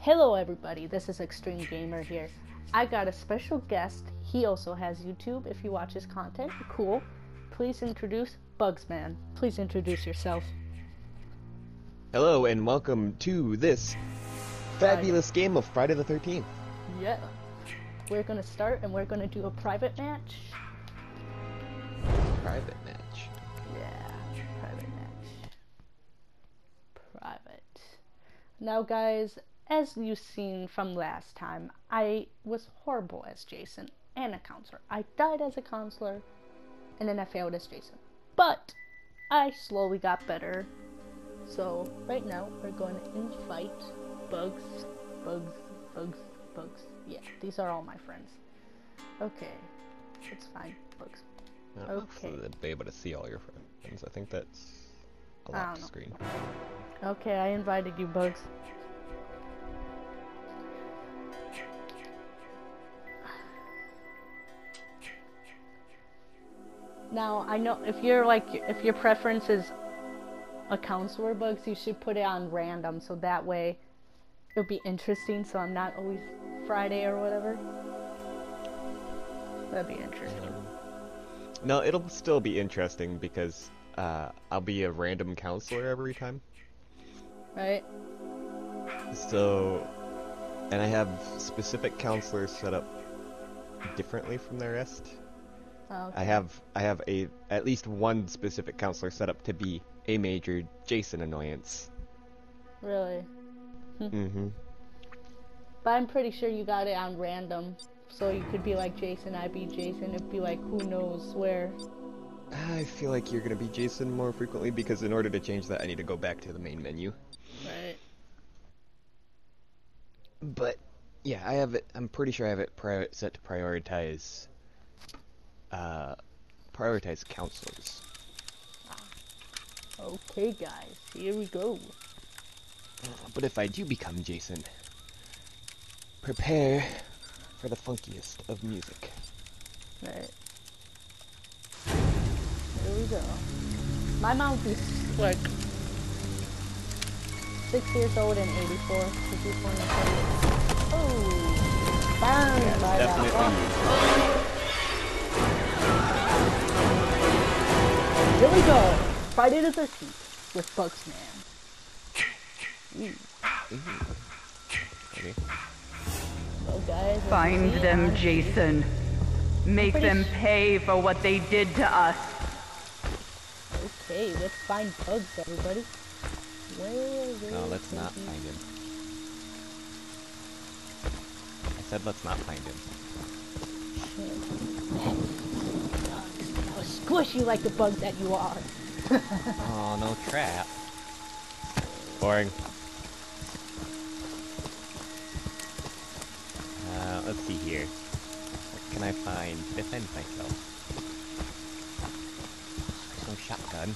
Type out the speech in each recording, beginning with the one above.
Hello everybody, this is Extreme Gamer here. I got a special guest. He also has YouTube if you watch his content. Cool. Please introduce Bugsman. Please introduce yourself. Hello and welcome to this fabulous game of Friday the 13th. Yeah. We're gonna start and we're gonna do a private match. Private match. Yeah, private match. Private. Now guys, as you've seen from last time, I was horrible as Jason and a counselor. I died as a counselor and then I failed as Jason. But I slowly got better. So right now we're going to invite Bugs. Yeah, these are all my friends. Okay, it's fine, Bugs. Okay. So they'd be able to see all your friends. I think that's a locked screen. Okay, I invited you, Bugs. Now, I know if your preference is a counselor, Bugs, you should put it on random, so that way it'll be interesting, so I'm not always Friday or whatever. That'd be interesting. No, it'll still be interesting because I'll be a random counselor every time. Right. So, and I have specific counselors set up differently from the rest. Oh, okay. I have at least one specific counselor set up to be a major Jason annoyance. Really? Mm-hmm. But I'm pretty sure you got it on random, so you could be like Jason, I'd be Jason, it'd be like who knows where. I feel like you're gonna be Jason more frequently because in order to change that I need to go back to the main menu. Right. But yeah, I have it. I'm pretty sure I have it set to prioritize. Prioritize counselors. Okay, guys, here we go. But if I do become Jason, prepare for the funkiest of music. Alright. Here we go. My mouth is like 6 years old and 84. Oh, bang! Yeah, by definitely. Here we go! Friday the 13th with Bugsman. Okay. Oh, guys, find them, Jason. Make them pay for what they did to us. Okay, let's find Bugs, everybody. Where no, let's not find him. I said let's not find him. I'll squish you like the bug that you are. Oh, no trap. Boring. Let's see here. What can I find? Defend myself. Some shotgun.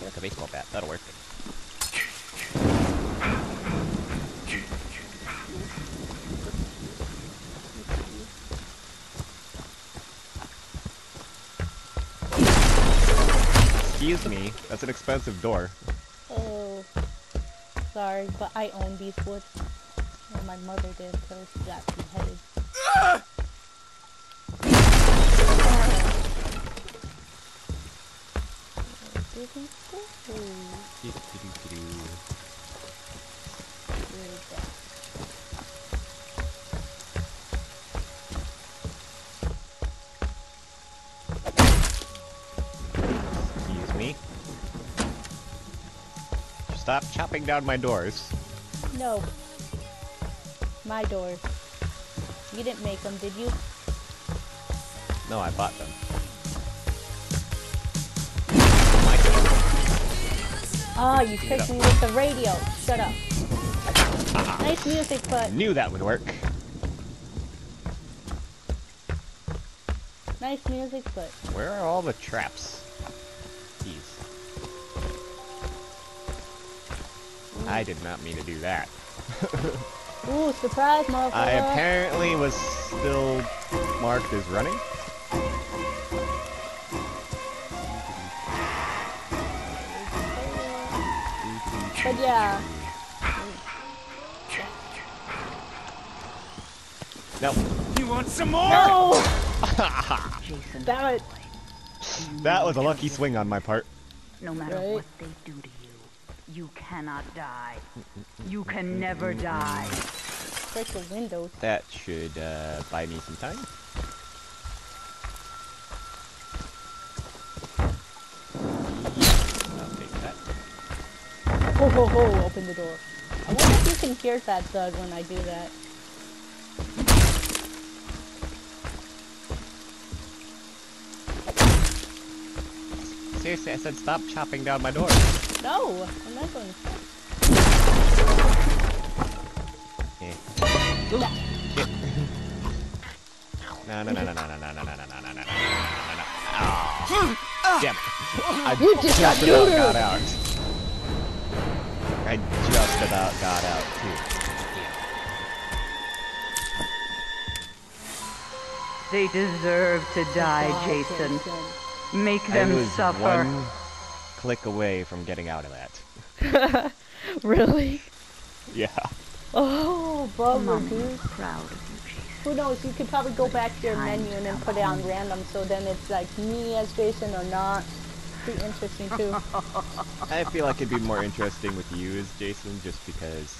I like a baseball bat. That'll work. Excuse me, that's an expensive door. Oh, sorry, but I own these woods. Well, my mother did, so she got some headed. Stop chopping down my doors. No. My doors. You didn't make them, did you? No, I bought them. Ah, you tricked me with the radio. Shut up. Nice music, but... Knew that would work. Nice music, but... Where are all the traps? I did not mean to do that. Ooh, surprise, motherfucker! I apparently was still marked as running. But yeah, No. You want some more? No! Damn it. That was a lucky swing on my part. No matter what they do to you, you cannot die. You can never die. Break the windows. That should buy me some time. Ho ho ho, open the door. I wonder if you can hear that, Doug, when I do that. Seriously, I said stop chopping down my door. No, I'm not going to stop. No. Damn it. You just got neutered. I just about got out, too. They deserve to die, Jason. Make them suffer. I was one click away from getting out of that. Really? Yeah. Oh, bummer, dude. Proud of you. Who knows, you could probably go back to your menu and then put it on random, so then it's like me as Jason or not. Interesting too. I feel like it'd be more interesting with you as Jason, just because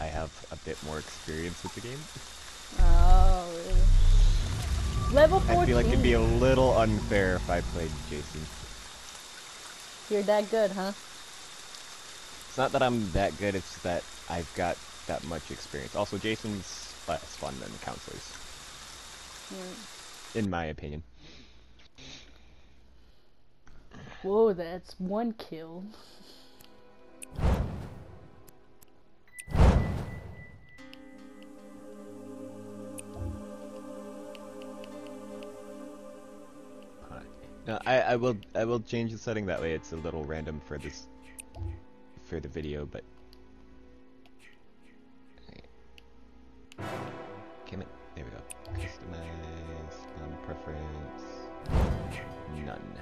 I have a bit more experience with the game. Oh, really? Level 14. I feel like it'd be a little unfair if I played Jason. You're that good, huh? It's not that I'm that good, it's that I've got that much experience. Also, Jason's less fun than the counselors. In my opinion. Whoa, that's one kill. No, I will change the setting that way. It's a little random for this, for the video, but. Damn it! There we go. Customize, preference, none.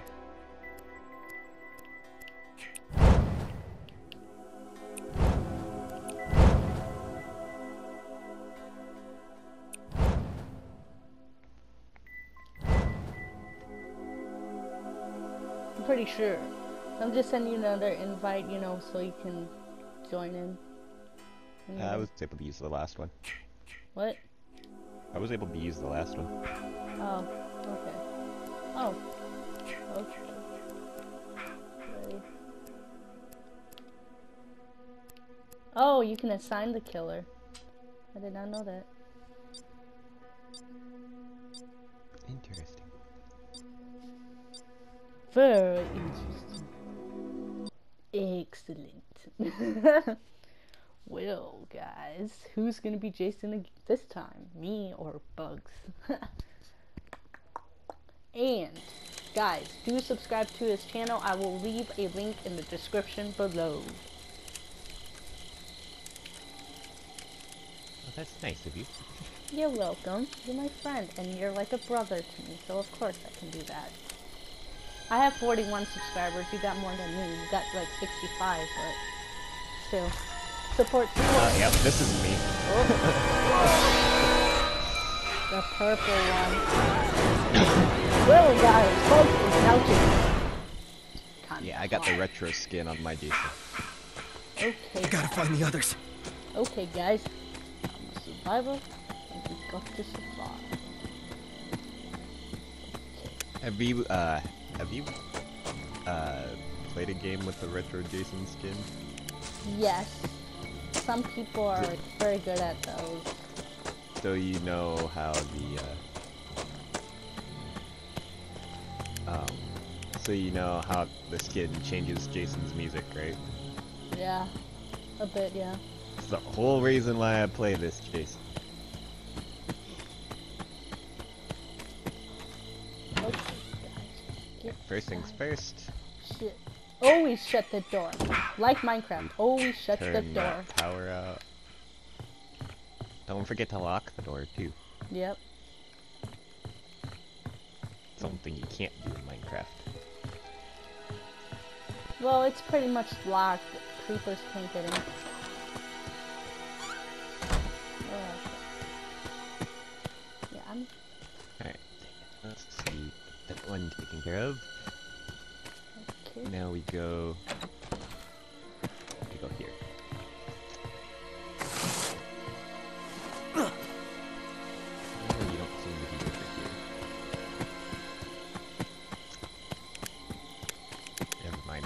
Pretty sure. I'm just sending you another invite, you know, so you can join in. You know? I was able to use the last one. What? I was able to use the last one. Oh, okay. Oh. Okay. Oh, you can assign the killer. I did not know that. Interesting. Very interesting. Excellent. Well, guys, who's gonna be Jason this time? Me or Bugs? And, guys, do subscribe to his channel. I will leave a link in the description below. Well, that's nice of you. You're welcome. You're my friend, and you're like a brother to me, so of course I can do that. I have 41 subscribers, you got more than me, you got like 65, but still. Support, yep, this is me. Oh. The purple one. Well, guys, folks, is outing. Yeah, I got the retro skin on my Jason. Okay. I gotta find the others. Okay, guys. I'm a survivor, and we got to survive. Have you played a game with the retro Jason skin? Yes. Some people are very good at those. So you know how the, so you know how the skin changes Jason's music, right? Yeah. A bit, yeah. It's the whole reason why I play this, Jason. First things first. Shit. Always shut the door. Like Minecraft, always shut the door. Turn the power out. Don't forget to lock the door, too. Yep. Something you can't do in Minecraft. Well, it's pretty much locked. Creepers can't get in. one taken care of. Okay. Now we go... we go here.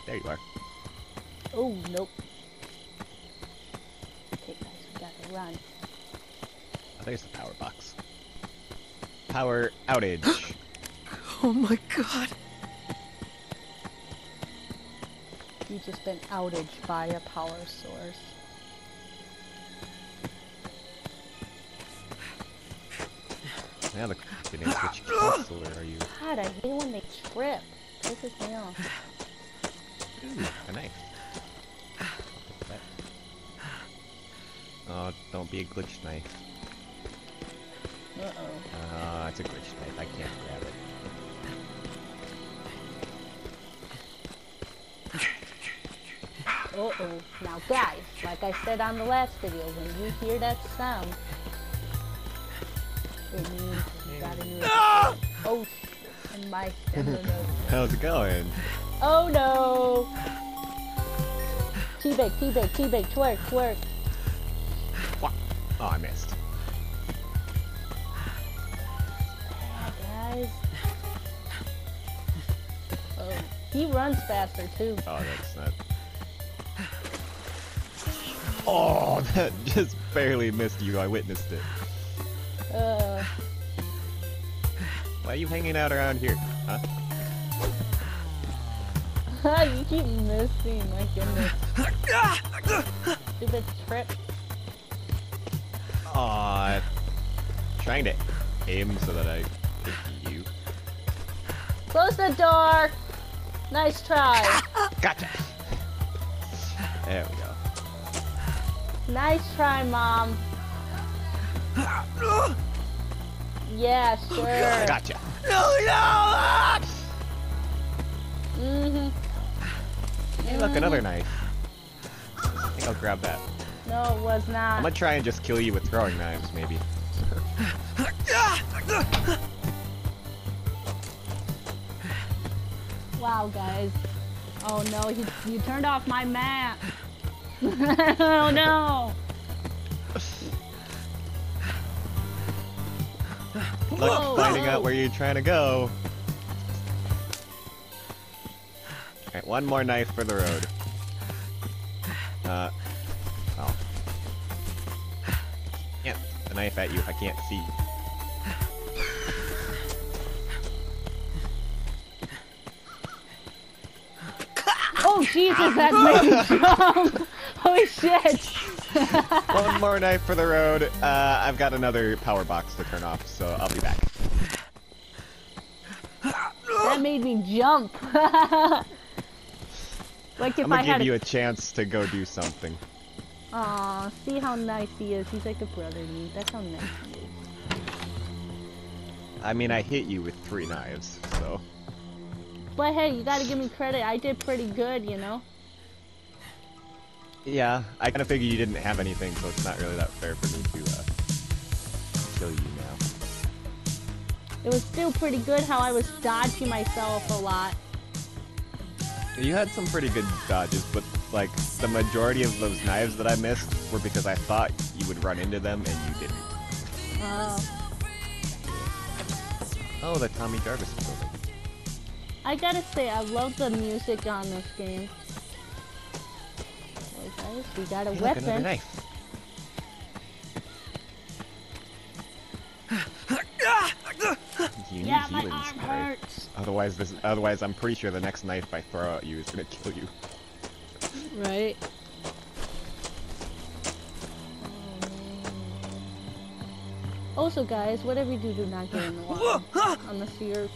There you are. Oh, nope. Okay, guys, we gotta run. Oh, there's the power box. Power outage. Oh my god. You've just been outed by a power source. Now the question is, which counselor are you? God, I hate when they trip. It pisses me off. Ooh, a knife. Oh, don't be a glitch knife. Uh oh. It's a glitch knife. I can't grab it. Uh oh. Now, guys, like I said on the last video, when you hear that sound, it means you gotta use. Oh, and my. How's it going? Oh no! T-bake, twerk. What? Oh, I missed. Oh, guys. Oh, he runs faster too. Oh, that's not. Oh, that just barely missed you. I witnessed it. Why are you hanging out around here? Huh? You keep missing, my goodness. Stupid trip. Aww. Trying to aim so that I hit you. Close the door! Nice try. Gotcha. There we go. Nice try, Mom. Yeah, sure. Gotcha. No! Mm-hmm. Hey, look, another knife. I think I'll grab that. No, it was not. I'm gonna try and just kill you with throwing knives, maybe. Wow, guys. Oh no, you turned off my map. Oh no. Look, finding out where you're trying to go. Alright, one more knife for the road. Oh. Yeah, the knife at you, I can't see. Oh Jesus, that made me jump! Holy shit! One more knife for the road. I've got another power box to turn off, so I'll be back. That made me jump! Like if I'm gonna give you a chance to go do something. Aw, see how nice he is. He's like a brother to me. That's how nice he is. I mean, I hit you with 3 knives, so. But hey, you gotta give me credit. I did pretty good, you know? Yeah, I kinda figured you didn't have anything, so it's not really that fair for me to kill you now. It was still pretty good how I was dodging myself a lot. You had some pretty good dodges, but like the majority of those knives that I missed were because I thought you would run into them and you didn't. Oh. Oh, the Tommy Jarvis building. I gotta say, I love the music on this game. Well, guys, we got a weapon. Look, another knife. Yeah, my arm hurts. Otherwise, I'm pretty sure the next knife I throw at you is gonna kill you. Right. Also, guys, whatever you do, do not get in the water unless you're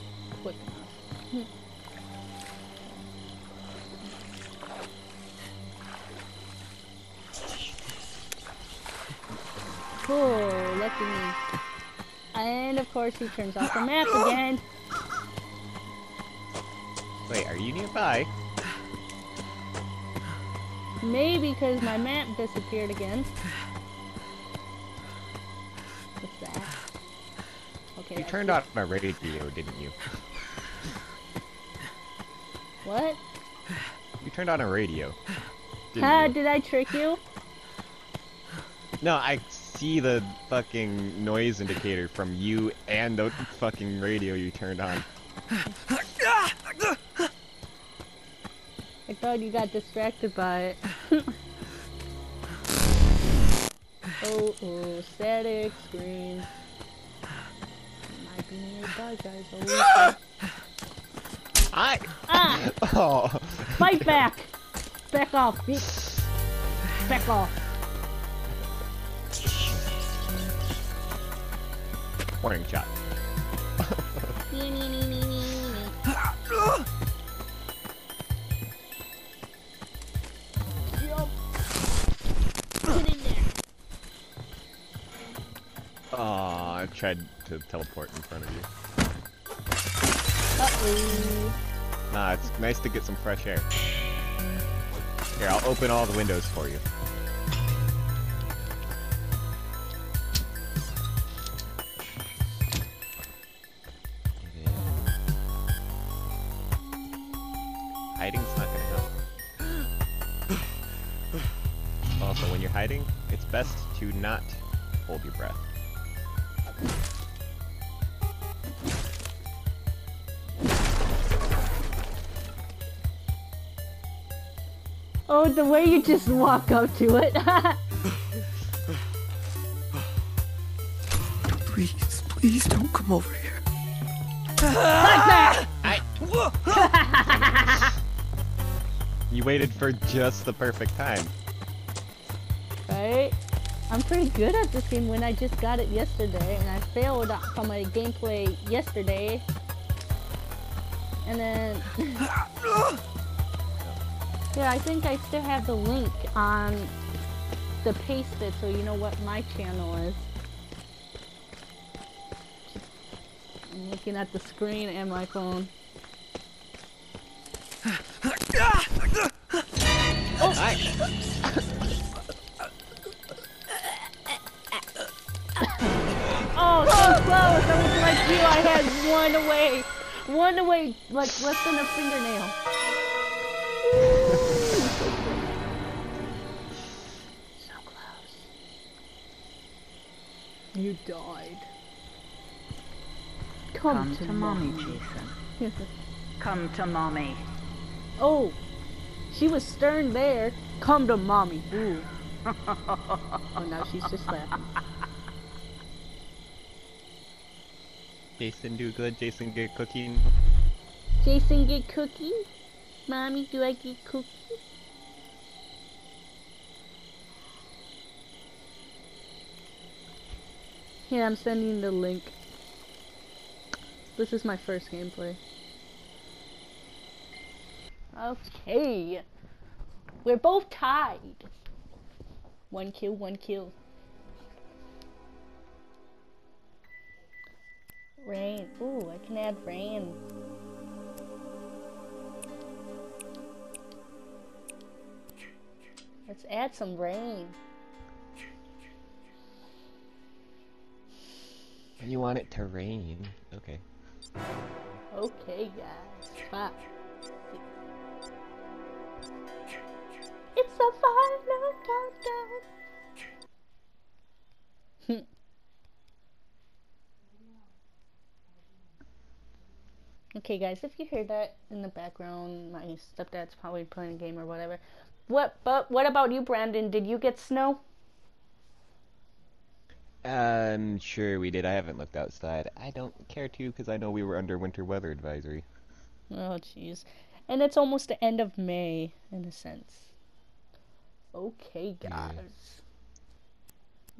quick enough. Cool, lucky me. And of course he turns off the map again. Wait, are you nearby? Maybe because my map disappeared again. What's that? Okay. You turned off my radio, didn't you? What? You turned on a radio. Did I trick you? No, I see the fucking noise indicator from you and the fucking radio you turned on. I thought you got distracted by it. Oh, static screen. Might be near bug eyes. I. Ah! Oh. Fight back! Back off, bitch! Back off! Warning shot. Aw, I tried to teleport in front of you. Uh-oh. Nah, it's nice to get some fresh air. Here, I'll open all the windows for you. Hiding's not gonna help. Also, when you're hiding, it's best to not hold your breath. Oh, the way you just walk up to it. Please, please don't come over here. You waited for just the perfect time. Right? I'm pretty good at this game when I just got it yesterday, and I failed on my gameplay yesterday. And then... Yeah, I think I still have the link on the pasted, so you know what my channel is. I'm looking at the screen and my phone. Oh! Oh, so close! I was like you, I had one away! One away, like less than a fingernail. You died. Come to mommy, Jason. Come to mommy. Oh, she was stern there. Come to mommy. Ooh. Oh, now she's just laughing. Jason, do good. Jason, get cookie. Jason, get cookie. Mommy, do I get cookie? Here, I'm sending the link. This is my first gameplay. Okay. We're both tied. One kill, one kill. Rain. Ooh, I can add rain. Let's add some rain. You want it to rain. Okay. Okay, guys. Fuck. It's a final countdown. Okay, guys, if you hear that in the background, my stepdad's probably playing a game or whatever. But what about you, Brandon? Did you get snow? I'm sure we did. I haven't looked outside. I don't care to because I know we were under winter weather advisory. Oh, jeez. And it's almost the end of May, in a sense. Okay, guys.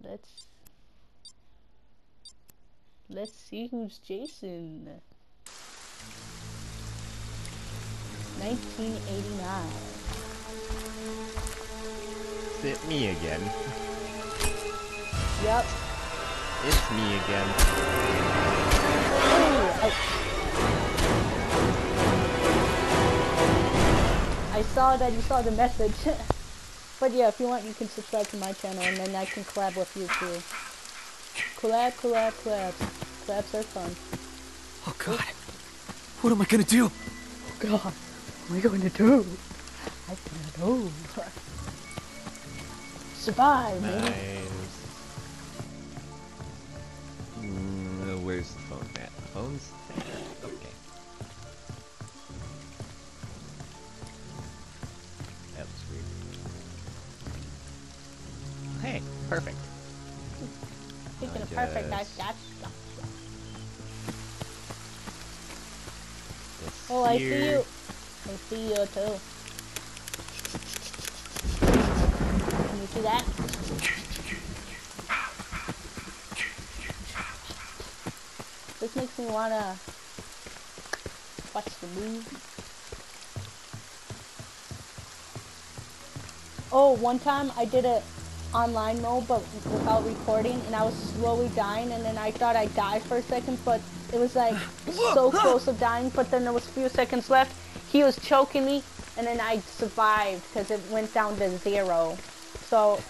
Yeah. Let's see who's Jason. 1989. Is it me again? Yep. It's me again. Oh, I saw that you saw the message. But yeah, if you want, you can subscribe to my channel, and then I can collab with you too. Collab, collab, collab. Collabs are fun. Oh god. What am I gonna do? Oh god. we going to do? I don't know. Survive, nice. Where's the phone at? The phone's there. Okay. That was weird. Hey, perfect. Speaking of perfect, that's oh, I see you. I see you too. Can you see that? This makes me wanna watch the movie. Oh, one time I did it online mode, but without recording, and I was slowly dying, and then I thought I died for a second, but it was like so close of dying, but then there was a few seconds left. He was choking me, and then I survived because it went down to 0. So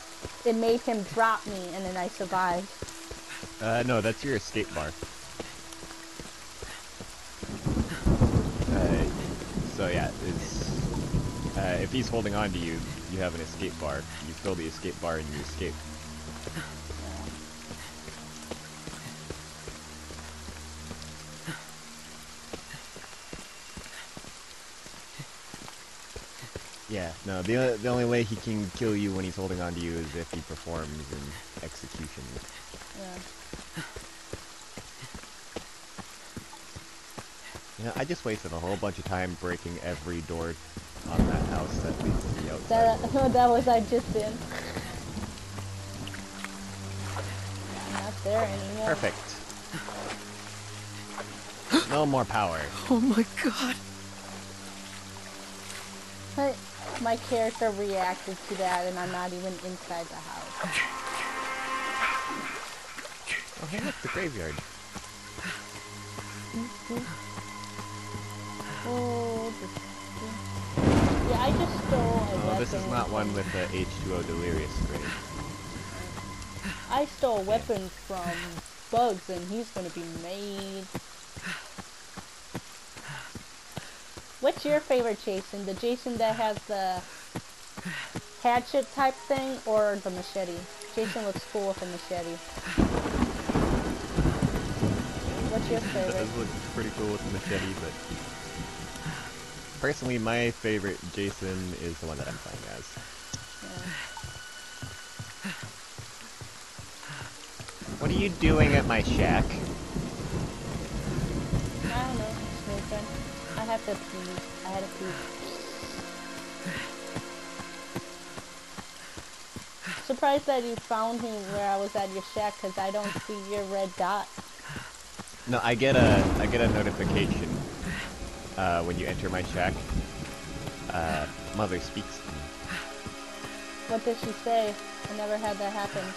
it made him drop me, and then I survived. No, that's your escape bar. So yeah, it's, if he's holding on to you, you have an escape bar. You fill the escape bar and you escape. Yeah, no, the only way he can kill you when he's holding on to you is if he performs an execution. Yeah. You know, I just wasted a whole bunch of time breaking every door on that house that leads to the outside. That was I just in. I'm not there anymore. Perfect. No more power. Oh my god. My character reacted to that, and I'm not even inside the house. Oh, hey, look, the graveyard. Oh, yeah, I just stole a weapon. This is not one with the H2O Delirious grave. I stole a weapon from Bugs, and he's gonna be made. What's your favorite Jason? The Jason that has the hatchet type thing or the machete? Jason looks cool with a machete. What's your favorite? Does look pretty cool with a machete, but personally my favorite Jason is the one that I'm playing as. Yeah. What are you doing at my shack? I don't know. It's my turn. I have to pee. I had to pee. Surprised that you found me where I was at your shack, because I don't see your red dot. No, I get a notification when you enter my shack. Mother speaks to me. What does she say? I never had that happen.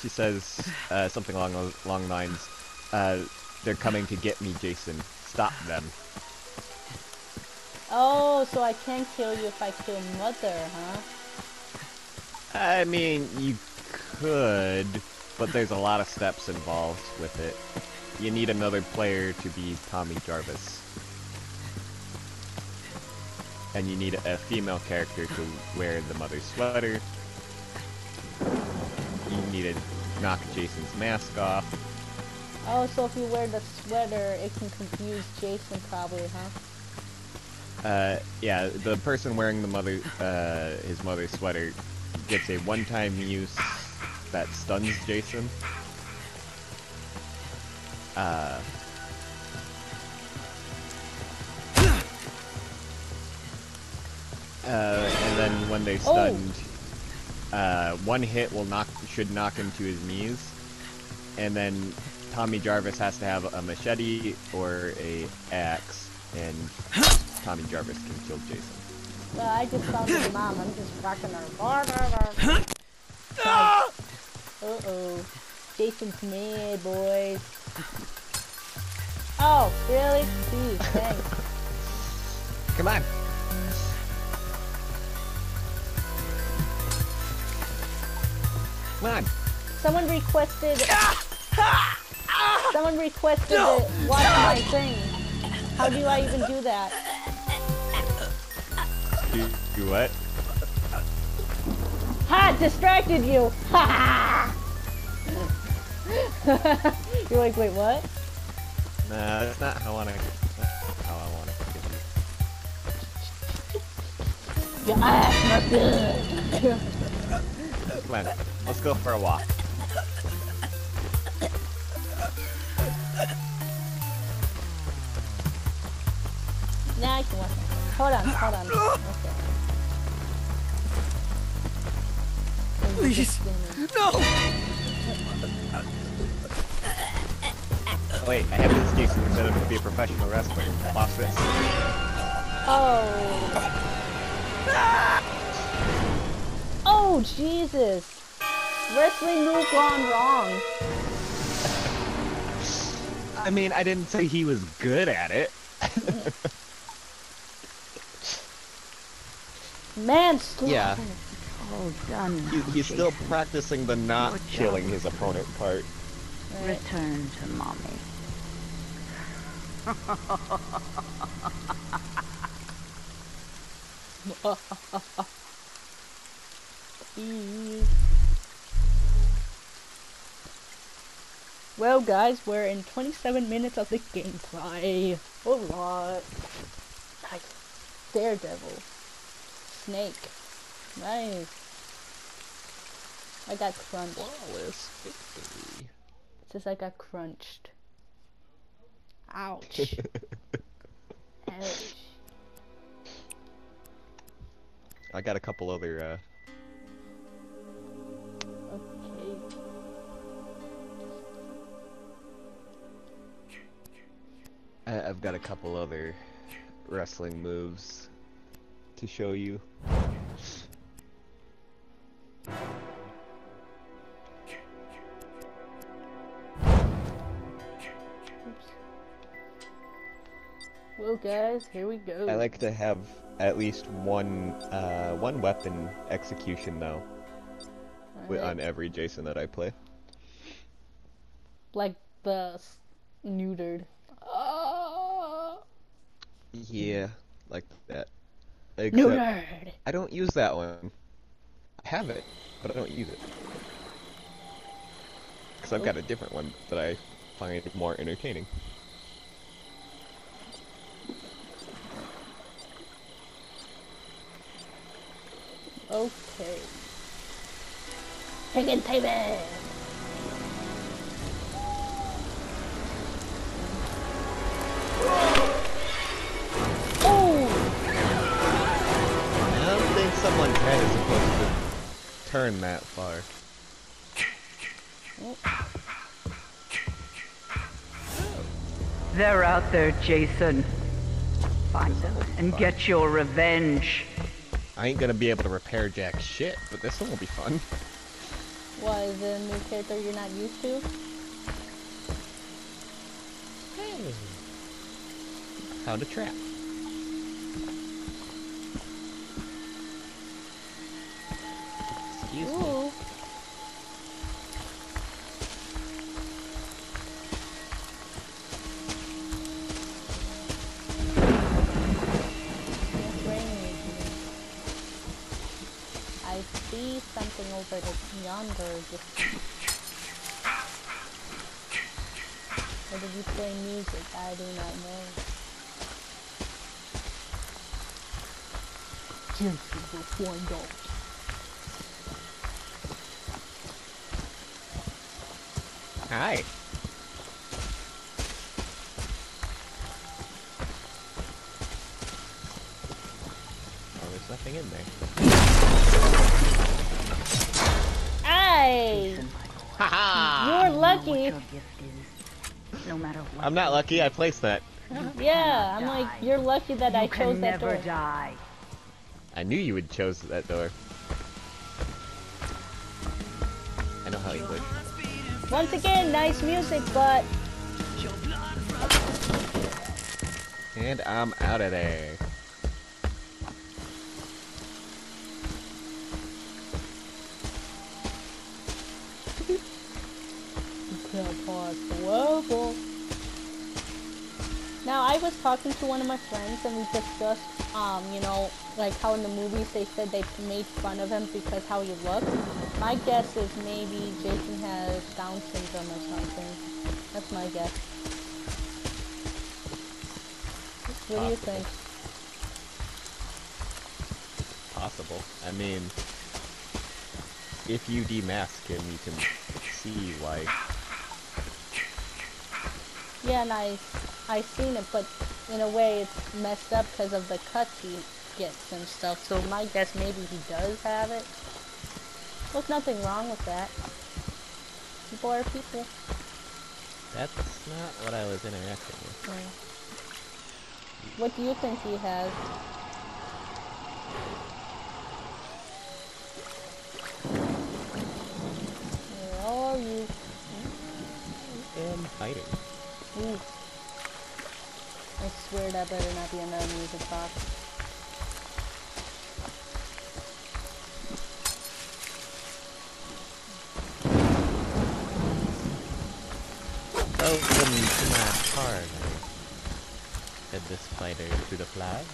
She says something along the lines. They're coming to get me, Jason. Stop them. Oh, so I can kill you if I kill Mother, huh? I mean, you could, but there's a lot of steps involved with it. You need another player to be Tommy Jarvis. And you need a female character to wear the Mother sweater. You need to knock Jason's mask off. Oh, so if you wear the sweater, it can confuse Jason probably, huh? Yeah, the person wearing the his mother's sweater gets a one-time use that stuns Jason. And then when they're stunned, one hit should knock him to his knees, and then Tommy Jarvis has to have a machete or a axe, and Tommy Jarvis can kill Jason. Well, I just found his mom. I'm just rocking her. Uh-oh. Jason's mad, boys. Oh, really? Gee, thanks. Come on. Come on. Someone requested... Someone requested it. Watch my thing. How do I even do that? Do what? Ha! Distracted you! Ha! You're like, wait, what? Nah, that's not how I want to. Your ass, my good. Come on, let's go for a walk. Now I can walk. Hold on. Okay. Please, no! Wait, I have an excuse instead of being a professional wrestler. Watch this. Oh. Oh Jesus! Wrestling move gone wrong. I mean, I didn't say he was good at it. Manslaughter. Yeah. Oh God. He's still practicing the not killing his opponent part. Return to mommy. Well guys, we're in 27 minutes of the gameplay. Alright. Nice. Daredevil. Snake. Nice. I got crunched. Flawless victory. It says I got crunched. Ouch. Ouch. I got a couple other, Okay. I've got a couple other wrestling moves to show you. Well guys, here we go. I like to have at least one weapon execution though. Right. On every Jason that I play. Like the neutered. Oh! Yeah, like that. Except neutered! I don't use that one. I have it, but I don't use it. Because I've got a different one that I find more entertaining. Okay. Chicken table! I don't think someone's head is supposed to turn that far. They're out there, Jason. Find them and get your revenge. I ain't gonna be able to repair jack shit, but this one will be fun. Why, is it a new character you're not used to? Hey! Found a trap. Excuse me. Something over yonder. Or did you play music? I do not know. Yes, you will find out. Hi. Oh, there's nothing in there. Hey! Haha! You're lucky! I'm not lucky, I placed that. Yeah, I'm like, you're lucky that I chose that door. I knew you would chose that door. I know how you would. Once again, nice music, but... And I'm out of there. Now, I was talking to one of my friends, and we discussed, you know, like how in the movies they said they made fun of him because how he looked. My guess is maybe Jason has Down syndrome or something. That's my guess. What do you think? Possible. I mean, if you demask him, you can see why. Yeah, and I seen it, but in a way it's messed up because of the cuts he gets and stuff, so my guess maybe he does have it. There's nothing wrong with that. People are people. That's not what I was interacting with. Mm. What do you think he has? Where are you? I am fighting. Ooh. I swear that better not be another music box. Welcome to my car, said this fighter to the flag.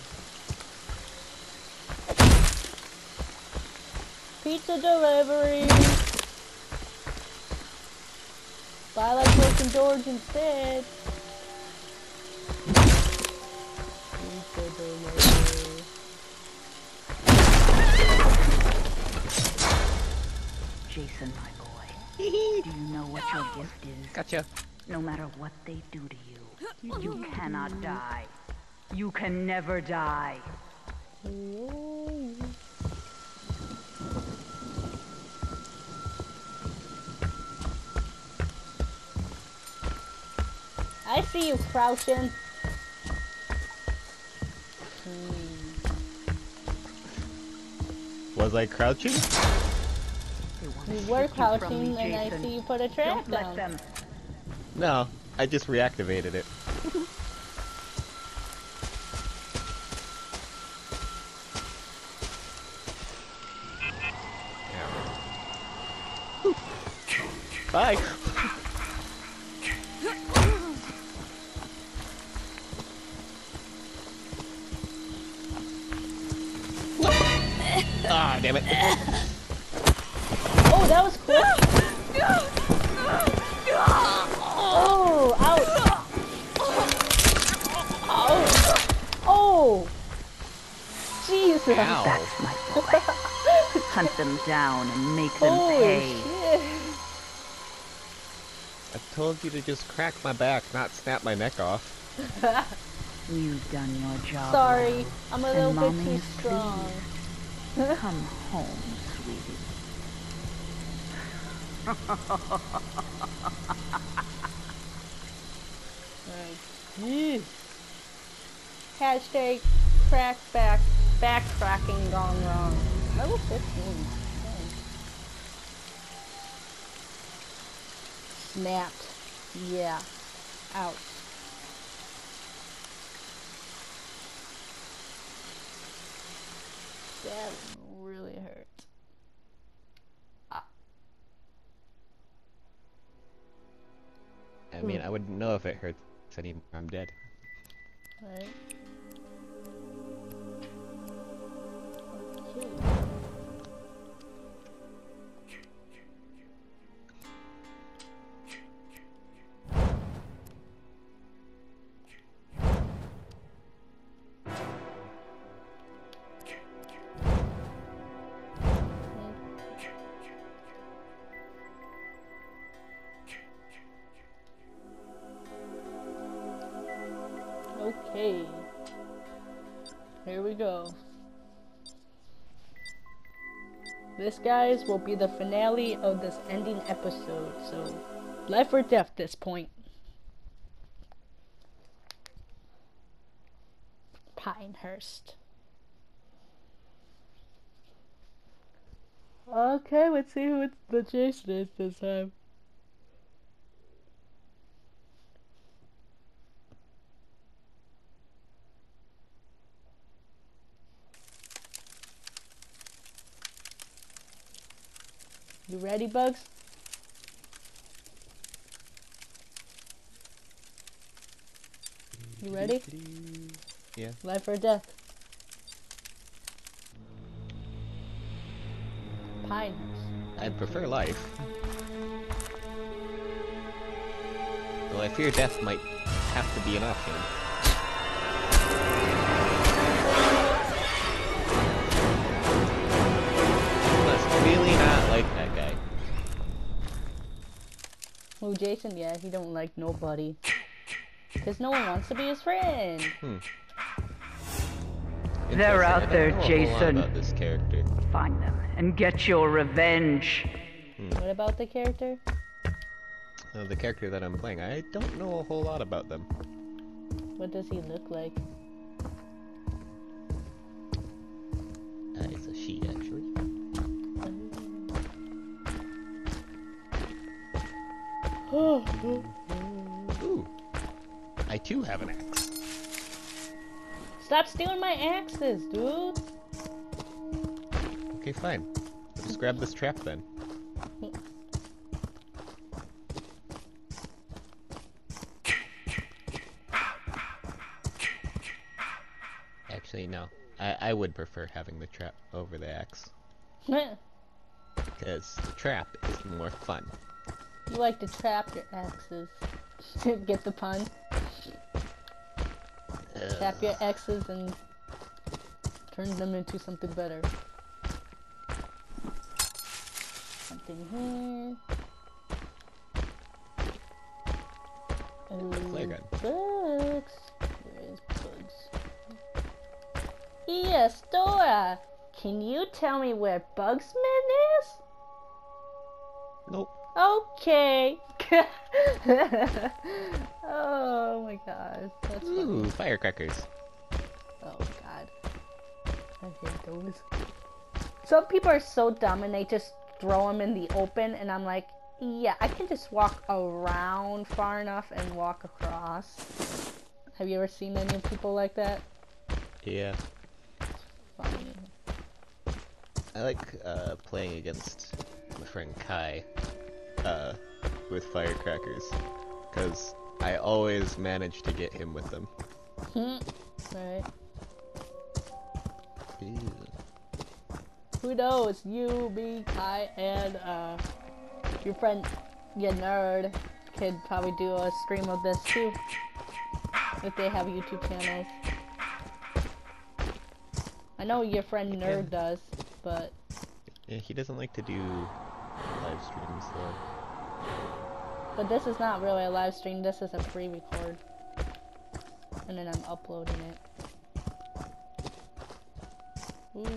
Pizza delivery! Buy like broken doors instead! Jason, my boy, do you know what your gift is? Gotcha. No matter what they do to you, you cannot die. You can never die. I see you crouching. Was I crouching? You were crouching and I see you put a trap down. No, I just reactivated it. Bye! Ah, damn it. Oh, that was cool. Oh, ouch. Oh. Oh. Jesus. Ow. That's my boy. Hunt them down and make them pay. Holy shit. I told you to just crack my back, not snap my neck off. You've done your job. Sorry, I'm a little bit too strong. Please. Come home, sweetie. Right. Hashtag crackback, backtracking gone wrong. Level 15. Nice. Snapped. Yeah. Ouch. That really hurt. Ah. I mean, I wouldn't know if it hurts anymore. I'm dead. Alright. Okay. Okay, here we go. This, guys, will be the finale of this ending episode, so life or death at this point. Pinehurst. Okay, let's see who the Jason is this time. You ready, Bugs? You ready? Yeah. Life or death? Pinehurst. I prefer life. Though I fear death might have to be an option. Must really not like that guy. Well, Jason, yeah, he don't like nobody. Because no one wants to be his friend. They're out there, Jason. About this character. Find them and get your revenge. What about the character? The character that I'm playing, I don't know a whole lot about them. What does he look like? It's a she, actually. Ooh, I too have an axe. Stop stealing my axes, dude! Okay, fine. Let's grab this trap then. Actually, no. I would prefer having the trap over the axe. Because the trap is more fun. You like to trap your axes. Get the pun? Tap your X's and turn them into something better. Something here. Bugs. Where is Bugs? Yes, Dora! Can you tell me where Bugsman is? Nope. Okay. Oh my gosh, that's ooh, funny. Firecrackers. Oh god, I hate those. Some people are so dumb and they just throw them in the open, and I'm like, yeah, I can just walk around far enough and walk across. Have you ever seen any people like that? Yeah. It's funny. I like playing against my friend Kai. With firecrackers, because I always manage to get him with them. Alright. Who knows? You, me, Kai, and your friend, your nerd, could probably do a stream of this too, if they have YouTube channels. I know your friend Nerd does, but... Yeah, he doesn't like to do live streams though. But this is not really a live stream, this is a pre-record. And then I'm uploading it.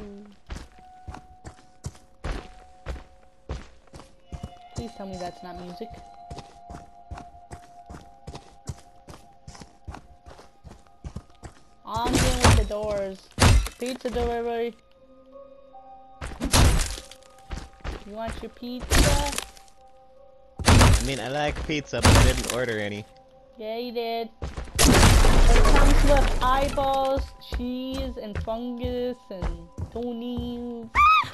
Please tell me that's not music. I'm dealing with the doors. Pizza delivery. You want your pizza? I mean, I like pizza, but I didn't order any. Yeah, you did. It comes with eyeballs, cheese, and fungus, and toenails.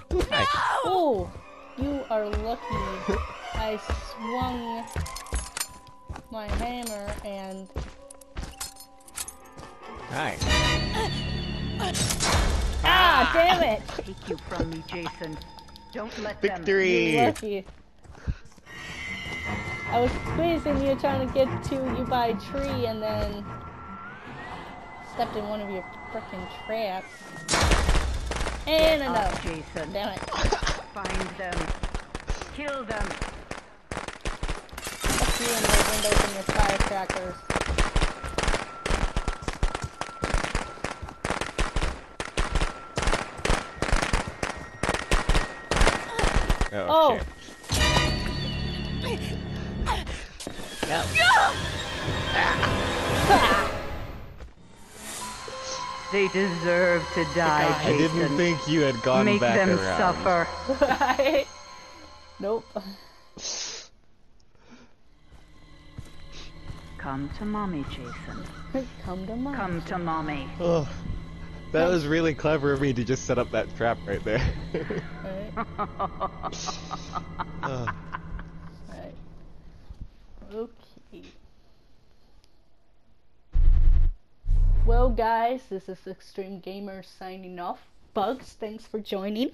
No! Oh, you are lucky. I swung my hammer and... Hi. Ah, damn it! Take you from me, Jason. Don't let them... Victory! You're lucky. I was squeezing you, trying to get to you by a tree, and then stepped in one of your frickin' traps. And enough. Jason. Damn it. Find them. Kill them. Fuck you and your windows and your firecrackers. Oh. Okay. No. No! They deserve to die, Jason. I didn't think you had gone make back them around. Suffer. Right? Nope. Come to mommy, Jason. Come to mommy. Come to mommy. Oh, that was really clever of me to just set up that trap right there. Right. Okay. Well guys, this is Extreme Gamer signing off. Bugs, thanks for joining.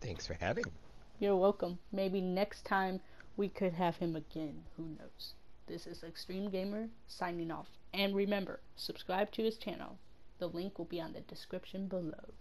Thanks for having me. You're welcome. Maybe next time we could have him again. Who knows? This is Extreme Gamer signing off. And remember, subscribe to his channel. The link will be on the description below.